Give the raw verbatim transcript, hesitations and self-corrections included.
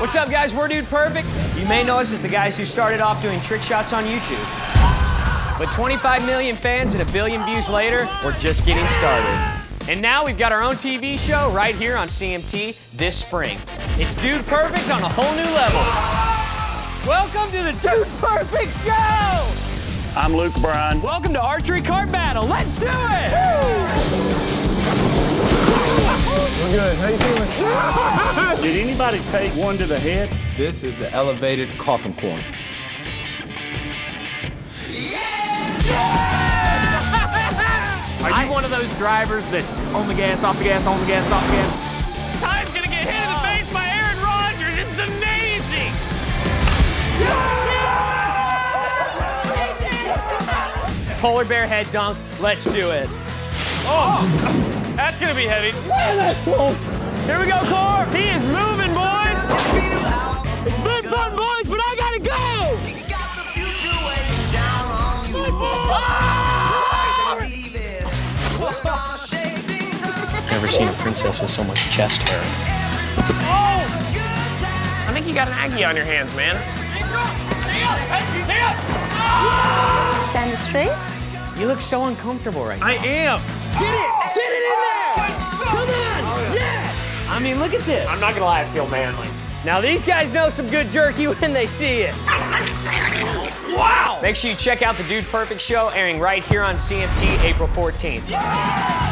What's up, guys? We're Dude Perfect. You may know us as the guys who started off doing trick shots on YouTube. But twenty-five million fans and a billion views later, we're just getting started. And now we've got our own T V show right here on C M T this spring. It's Dude Perfect on a whole new level. Welcome to the Dude Perfect Show! I'm Luke Bryan. Welcome to Archery Cart Battle. Let's do it! We're good. How you feeling? Did anybody take one to the head? This is the elevated coffin corner. Yeah! Yeah! Are you I, one of those drivers that's on the gas, off the gas, on the gas, off the gas? Ty's gonna get hit in the face by Aaron Rodgers. This is amazing! Yeah! Polar bear head dunk. Let's do it. Oh, oh. That's gonna be heavy. Man, that's cool. Here we go, Core. He is moving, boys. It's been fun, boys, but I gotta go. You got the future waiting down on you. Oh! Never seen a princess with so much chest hair. Oh! I think you got an Aggie on your hands, man. Stay up! Stay up! Oh! Stand straight. You look so uncomfortable right now. I am. Get it! Get it in there! Come on! Yes! I mean, look at this. I'm not gonna lie, I feel manly. Now these guys know some good jerky when they see it. Wow! Make sure you check out the Dude Perfect Show airing right here on C M T April fourteenth. Yeah!